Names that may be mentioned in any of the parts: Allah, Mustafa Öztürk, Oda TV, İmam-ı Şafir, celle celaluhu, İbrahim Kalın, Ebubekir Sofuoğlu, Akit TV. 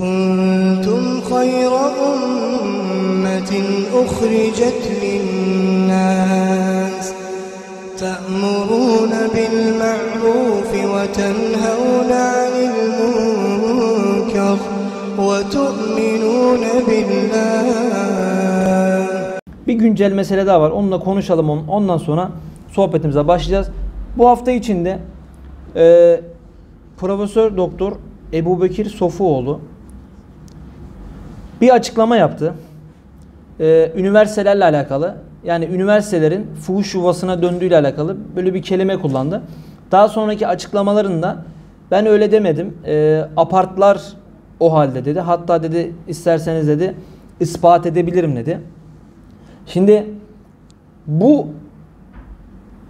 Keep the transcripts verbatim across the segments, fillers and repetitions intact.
كنتم خير أمة أخرجت للناس تأمرون بالمعروف وتنهون عن المنكر وتؤمنون بالله. Bir güncel mesele daha var. Onunla konuşalım. Ondan sonra sohbetimize başlayacağız. Bu hafta içinde e, Profesör Doktor Ebubekir Sofuoğlu bir açıklama yaptı. E, üniversitelerle alakalı, yani üniversitelerin fuhuş yuvasına döndüğüyle alakalı böyle bir kelime kullandı. Daha sonraki açıklamalarında ben öyle demedim. E, apartlar o halde dedi. Hatta dedi isterseniz dedi ispat edebilirim dedi. Şimdi bu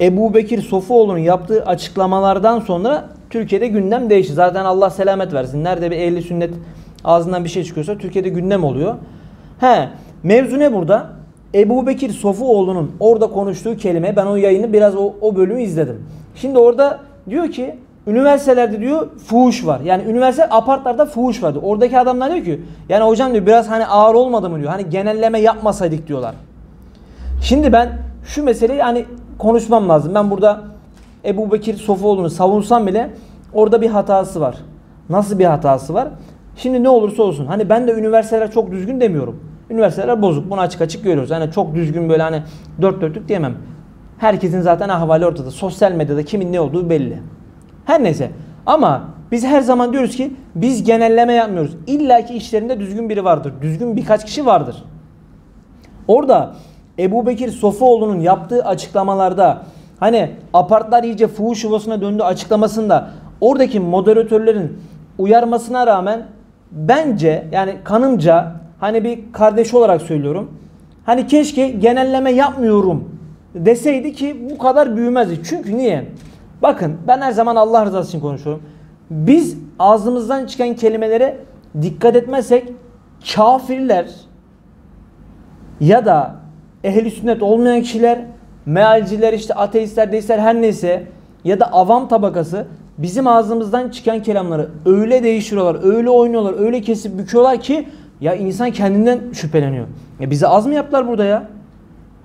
Ebubekir Sofuoğlu'nun yaptığı açıklamalardan sonra Türkiye'de gündem değişti. Zaten Allah selamet versin. Nerede bir ehli sünnet ağzından bir şey çıkıyorsa Türkiye'de gündem oluyor. He, mevzu ne burada? Ebubekir Sofuoğlu'nun orada konuştuğu kelime. Ben o yayını biraz o, o bölümü izledim. Şimdi orada diyor ki üniversitelerde diyor fuhuş var. Yani üniversite apartlarda fuhuş vardı. Oradaki adamlar diyor ki yani hocam diyor biraz hani ağır olmadı mı diyor. Hani genelleme yapmasaydık diyorlar. Şimdi ben şu meseleyi hani konuşmam lazım. Ben burada Ebubekir Sofuoğlu'nu savunsam bile orada bir hatası var. Nasıl bir hatası var? Şimdi ne olursa olsun. Hani ben de üniversiteler çok düzgün demiyorum. Üniversiteler bozuk. Bunu açık açık görüyoruz. Hani çok düzgün böyle hani dört dörtlük diyemem. Herkesin zaten ahvali ortada. Sosyal medyada kimin ne olduğu belli. Her neyse. Ama biz her zaman diyoruz ki biz genelleme yapmıyoruz. İlla ki işlerinde düzgün biri vardır. Düzgün birkaç kişi vardır. Orada Ebubekir Sofuoğlu'nun yaptığı açıklamalarda hani apartlar iyice fuhuş yuvasına döndü açıklamasında oradaki moderatörlerin uyarmasına rağmen bence yani kanımca hani bir kardeş olarak söylüyorum. Hani keşke genelleme yapmıyorum deseydi ki bu kadar büyümezdi. Çünkü niye? Bakın ben her zaman Allah rızası için konuşuyorum. Biz ağzımızdan çıkan kelimelere dikkat etmezsek kafirler ya da ehli sünnet olmayan kişiler, mealciler, işte ateistler, deistler her neyse ya da avam tabakası bizim ağzımızdan çıkan kelamları öyle değiştiriyorlar, öyle oynuyorlar, öyle kesip büküyorlar ki ya insan kendinden şüpheleniyor. Ya bize az mı yaptılar burada ya?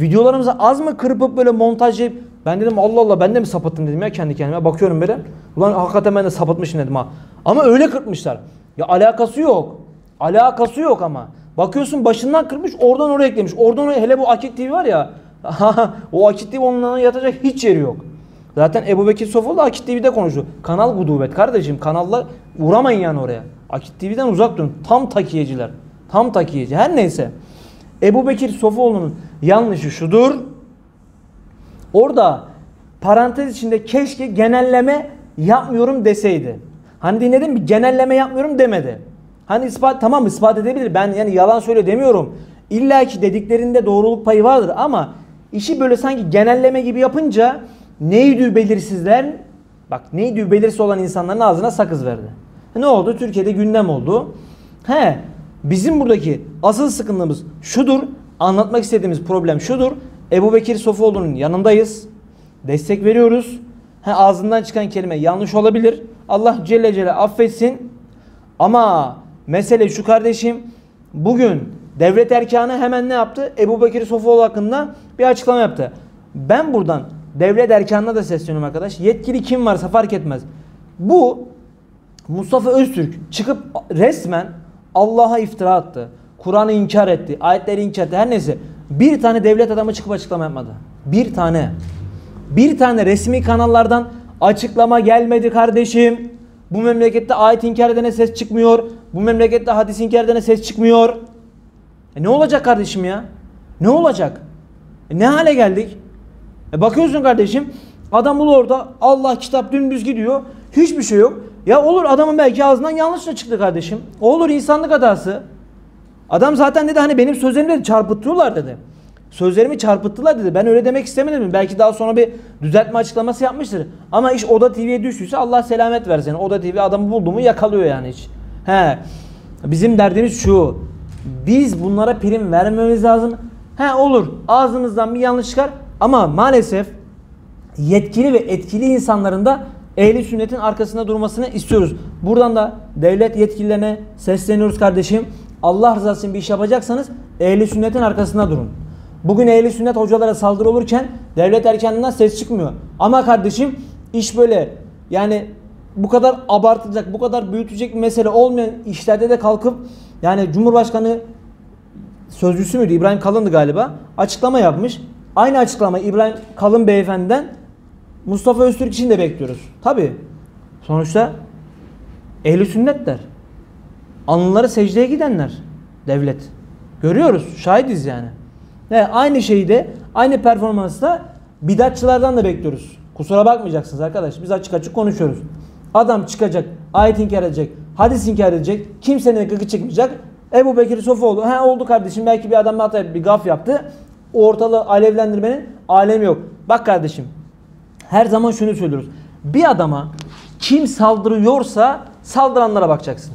Videolarımıza az mı kırpıp böyle montajlayıp ben dedim Allah Allah ben de mi sapıttım dedim ya kendi kendime. Bakıyorum böyle. Ulan hakikaten ben de sapıtmışım dedim ha. Ama öyle kırpmışlar. Ya alakası yok. Alakası yok ama. Bakıyorsun başından kırmış oradan oraya eklemiş. Oradan oraya, hele bu Akit T V var ya. O Akit T V onunla yatacak hiç yeri yok. Zaten Ebubekir Sofuoğlu da Akit T V'de konuştu. Kanal gudubet kardeşim. Kanalla uğramayın yani oraya. Akit T V'den uzak durun. Tam takiyeciler. Tam takiyeci. Her neyse. Ebubekir Sofuoğlu'nun yanlışı şudur. Orada parantez içinde keşke genelleme yapmıyorum deseydi. Hani dinledim mi? Genelleme yapmıyorum demedi. Hani ispat tamam ispat edebilir. Ben yani yalan söyle demiyorum. İlla ki dediklerinde doğruluk payı vardır ama işi böyle sanki genelleme gibi yapınca neydi belirsizler? Bak neydi belirsiz olan insanların ağzına sakız verdi. Ne oldu? Türkiye'de gündem oldu. He, bizim buradaki asıl sıkıntımız şudur. Anlatmak istediğimiz problem şudur. Ebubekir Sofuoğlu'nun yanındayız. Destek veriyoruz. He, ağzından çıkan kelime yanlış olabilir. Allah Celle Celle affetsin. Ama mesele şu kardeşim. Bugün devlet erkanı hemen ne yaptı? Ebubekir Sofuoğlu hakkında bir açıklama yaptı. Ben buradan devlet erkanına da sesleniyorum arkadaş. Yetkili kim varsa fark etmez. Bu Mustafa Öztürk çıkıp resmen Allah'a iftira attı. Kur'an'ı inkar etti. Ayetleri inkar etti. Her neyse. Bir tane devlet adamı çıkıp açıklama yapmadı. Bir tane. Bir tane resmi kanallardan açıklama gelmedi kardeşim. Bu memlekette ayet inkar edene ses çıkmıyor. Bu memlekette hadis inkar edene ses çıkmıyor. E ne olacak kardeşim ya? Ne olacak? E ne hale geldik? E bakıyorsun kardeşim. Adam bul orada. Allah kitap dümdüz gidiyor. Hiçbir şey yok. Ya olur adamın belki ağzından yanlışla çıktı kardeşim. Olur insanlık hatası. Adam zaten dedi hani benim sözlerimi çarpıttılar dedi. Sözlerimi çarpıttılar dedi. Ben öyle demek istemedim. Belki daha sonra bir düzeltme açıklaması yapmıştır. Ama iş Oda T V'ye düştüyse Allah selamet versin. Oda T V adamı buldu mu yakalıyor yani hiç. He. Bizim derdimiz şu. Biz bunlara prim vermemiz lazım. He olur. Ağzımızdan bir yanlış çıkar. Ama maalesef yetkili ve etkili insanların da ehli sünnetin arkasında durmasını istiyoruz. Buradan da devlet yetkililerine sesleniyoruz kardeşim. Allah rızası için bir iş yapacaksanız ehli sünnetin arkasında durun. Bugün ehli sünnet hocalara saldırı olurken devlet erkeninden ses çıkmıyor. Ama kardeşim iş böyle, yani bu kadar abartılacak, bu kadar büyütecek bir mesele olmayan işlerde de kalkıp, yani Cumhurbaşkanı sözcüsü müydü, İbrahim Kalın'dı galiba, açıklama yapmış. Aynı açıklama İbrahim Kalın beyefendiden Mustafa Öztürk için de bekliyoruz. Tabi sonuçta ehli sünnetler, alnları secdeye gidenler devlet. Görüyoruz, şahidiz yani. Ve aynı şeyi de, aynı performansla bidatçılardan da bekliyoruz. Kusura bakmayacaksınız arkadaş, biz açık açık konuşuyoruz. Adam çıkacak, ayet inkar edecek, hadis inkar edecek, kimsenin gıkı çıkmayacak. Ebubekir Sofuoğlu, he oldu kardeşim, belki bir adam hata, bir gaf yaptı. O ortalığı alevlendirmenin alemi yok. Bak kardeşim, her zaman şunu söylüyoruz. Bir adama kim saldırıyorsa saldıranlara bakacaksın.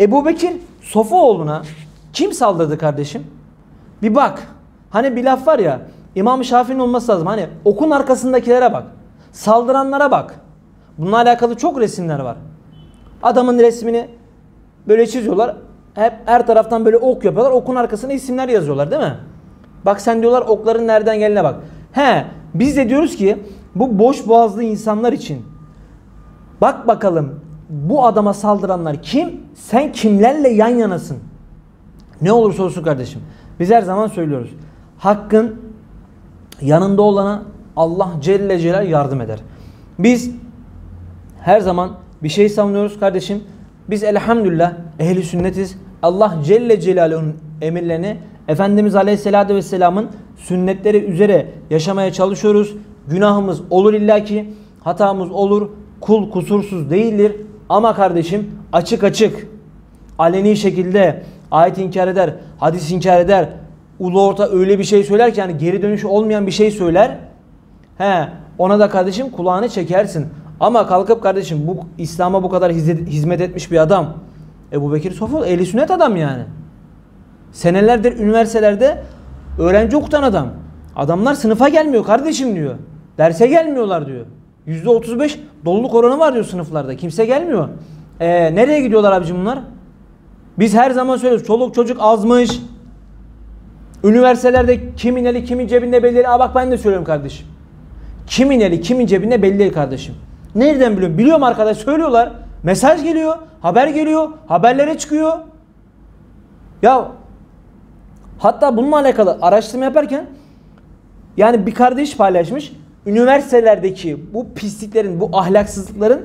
Ebubekir Sofuoğlu'na kim saldırdı kardeşim? Bir bak. Hani bir laf var ya, İmam-ı Şafir'in olması lazım. Hani okun arkasındakilere bak. Saldıranlara bak. Bununla alakalı çok resimler var. Adamın resmini böyle çiziyorlar. Hep her taraftan böyle ok yapıyorlar. Okun arkasına isimler yazıyorlar değil mi? Bak sen diyorlar, okların nereden geldiğine bak. He, biz de diyoruz ki bu boş boğazlı insanlar için bak bakalım bu adama saldıranlar kim? Sen kimlerle yan yanasın? Ne olursa olsun kardeşim. Biz her zaman söylüyoruz. Hakkın yanında olana Allah Celle Celal yardım eder. Biz her zaman bir şey savunuyoruz kardeşim. Biz elhamdülillah ehli sünnetiz. Allah Celle Celaluhu'nun emirlerini, Efendimiz Aleyhisselatü Vesselam'ın sünnetleri üzere yaşamaya çalışıyoruz. Günahımız olur illaki, hatamız olur. Kul kusursuz değildir. Ama kardeşim açık açık, aleni şekilde ayet inkar eder, hadis inkar eder. Ulu orta öyle bir şey söyler ki yani geri dönüşü olmayan bir şey söyler. He, ona da kardeşim kulağını çekersin. Ama kalkıp kardeşim bu İslam'a bu kadar hizmet etmiş bir adam, Ebubekir Sofuoğlu ehli sünnet adam yani. Senelerdir üniversitelerde öğrenci okutan adam. Adamlar sınıfa gelmiyor kardeşim diyor. Derse gelmiyorlar diyor. yüzde otuz beş doluluk oranı var diyor sınıflarda. Kimse gelmiyor. Ee, nereye gidiyorlar abicim bunlar? Biz her zaman söylüyoruz. Çoluk çocuk azmış. Üniversitelerde kimin eli kimin cebinde belli değil. Aa bak ben de söylüyorum kardeşim. Kimin eli kimin cebinde belli değil kardeşim. Nereden biliyorum? Biliyorum arkadaş, söylüyorlar. Mesaj geliyor. Haber geliyor. Haberlere çıkıyor. Ya hatta bununla alakalı araştırma yaparken yani bir kardeş paylaşmış. Üniversitelerdeki bu pisliklerin, bu ahlaksızlıkların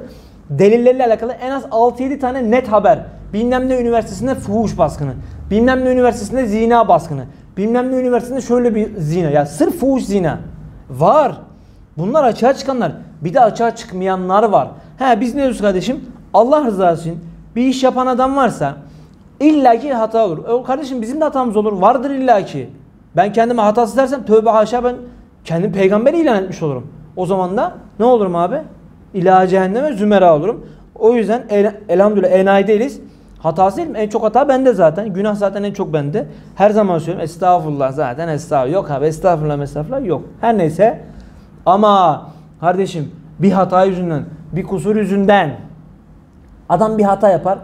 delilleriyle alakalı en az altı yedi tane net haber. Bilmem ne üniversitesinde fuhuş baskını, bilmem ne üniversitesinde zina baskını, bilmem ne üniversitesinde şöyle bir zina. Ya sırf fuhuş zina var. Bunlar açığa çıkanlar. Bir de açığa çıkmayanlar var. He, biz ne diyoruz kardeşim? Allah rızası için bir iş yapan adam varsa illaki hata olur. O kardeşim bizim de hatamız olur. Vardır illaki. Ben kendime hatasız dersem tövbe haşa, ben kendim peygamber ilan etmiş olurum. O zaman da ne olurum abi? İlahi cehenneme zümera olurum. O yüzden el, elhamdülillah enayi değiliz. Hatası değil mi? En çok hata bende zaten. Günah zaten en çok bende. Her zaman söylüyorum. Estağfurullah zaten. Estağfurullah. Yok abi. Estağfurullah. Estağfurullah. Yok. Her neyse. Ama kardeşim bir hata yüzünden, bir kusur yüzünden adam bir hata yapar.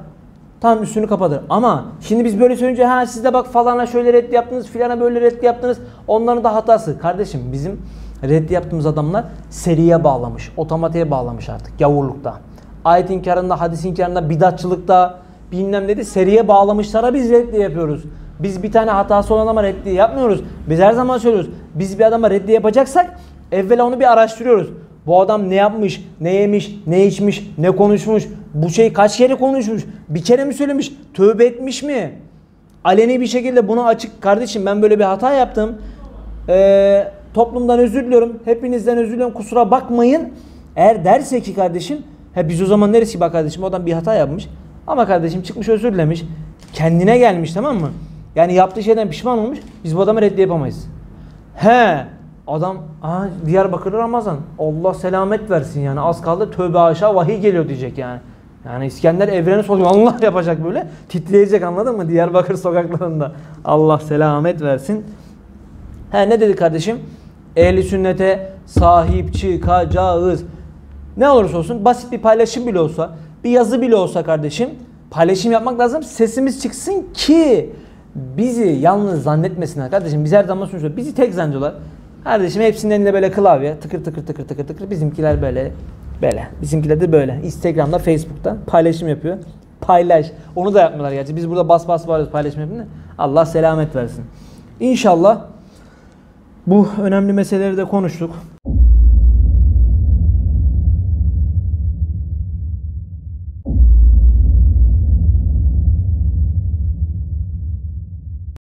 Tam üstünü kapatır. Ama şimdi biz böyle söyleyince ha siz de bak falana şöyle reddi yaptınız, filana böyle reddi yaptınız. Onların da hatası. Kardeşim bizim reddi yaptığımız adamlar seriye bağlamış. Otomatiğe bağlamış artık. Gavurlukta. Ayet inkarında, hadis inkarında, bidatçılıkta, bilmem ne de seriye bağlamışlara biz reddi yapıyoruz. Biz bir tane hatası olan ama reddi yapmıyoruz. Biz her zaman söylüyoruz. Biz bir adama reddi yapacaksak evvela onu bir araştırıyoruz. Bu adam ne yapmış, ne yemiş, ne içmiş, ne konuşmuş, bu şey kaç kere konuşmuş, bir kere mi söylemiş, tövbe etmiş mi? Aleni bir şekilde bunu açık, kardeşim ben böyle bir hata yaptım, ee, toplumdan özür diliyorum, hepinizden özür diliyorum, kusura bakmayın. Eğer derse ki kardeşim, he biz o zaman neresi ki bak kardeşim o adam bir hata yapmış ama kardeşim çıkmış özür dilemiş, kendine gelmiş, tamam mı? Yani yaptığı şeyden pişman olmuş, biz bu adamı reddi yapamayız. He. Adam aha, Diyarbakır Ramazan, Allah selamet versin yani az kaldı tövbe aşağı vahiy geliyor diyecek yani. Yani İskender evreni sokuyor, Allah yapacak böyle titreyecek, anladın mı, Diyarbakır sokaklarında Allah selamet versin. He ne dedi kardeşim? Ehli sünnete sahip çıkacağız. Ne olursa olsun basit bir paylaşım bile olsa, bir yazı bile olsa kardeşim paylaşım yapmak lazım. Sesimiz çıksın ki bizi yalnız zannetmesinler kardeşim. Biz her zaman söylüyoruz. Bizi tek zannediyorlar. Kardeşim hepsinin elinde böyle klavye tıkır tıkır tıkır tıkır tıkır. Bizimkiler böyle böyle. Bizimkiler de böyle. Instagram'da, Facebook'ta paylaşım yapıyor. Paylaş. Onu da yapmıyorlar gerçi. Biz burada bas bas varız paylaşım yapıyoruz. Allah selamet versin. İnşallah bu önemli meseleleri de konuştuk.